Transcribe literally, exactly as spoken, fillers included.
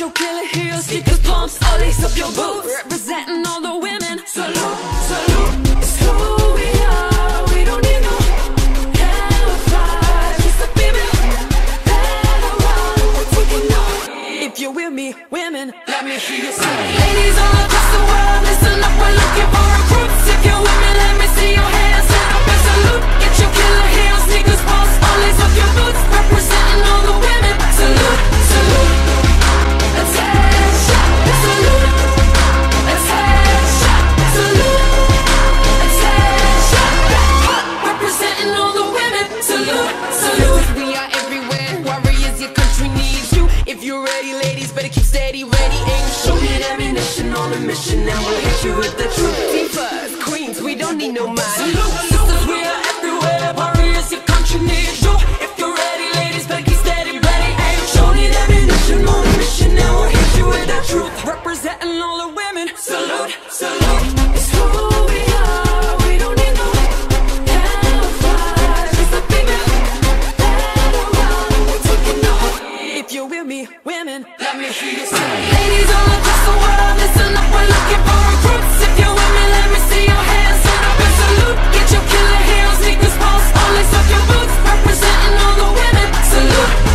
your killer heels, sneakers, pumps, all lace up your boots. Representing all the women. Salute, salute. It's who we are. We don't need no camouflage. It's the female that I want. We're taking on. If you're with me, women, let me hear you say. Ladies all across the world, listen up. We're looking for recruits. If you're with me, let me see your hands. Let up and salute. Get your killer heels, sneakers, pumps, all lace up your boots. Representing all the women. Salute, salute. Attention, salute. Attention, salute. Attention, representing all the women. Salute, salute. We are everywhere. Warriors, your country needs you. If you're ready, ladies, better keep steady, ready, aim, shoot. Need ammunition on a mission, and we'll hit you with the truth. Divas, queens, we don't need no mind. Salute, sisters, we are everywhere. Warriors, your country needs you. If you're ready, ladies, better keep steady, ready, aim, shoot. Need ammunition on a mission, and we'll hit you with the truth. Representing all the women. Salute, salute. It's who we are. We don't need no camouflage. It's the female that I want. We're taking on. If you're with me, women, let me hear you say. Ladies all across the world, listen up. We're looking for recruits. If you're with me, let me see your hands. Set up and salute. Get your killer heels, sneakers, pulse, all lace up your boots. Representing all the women. Salute.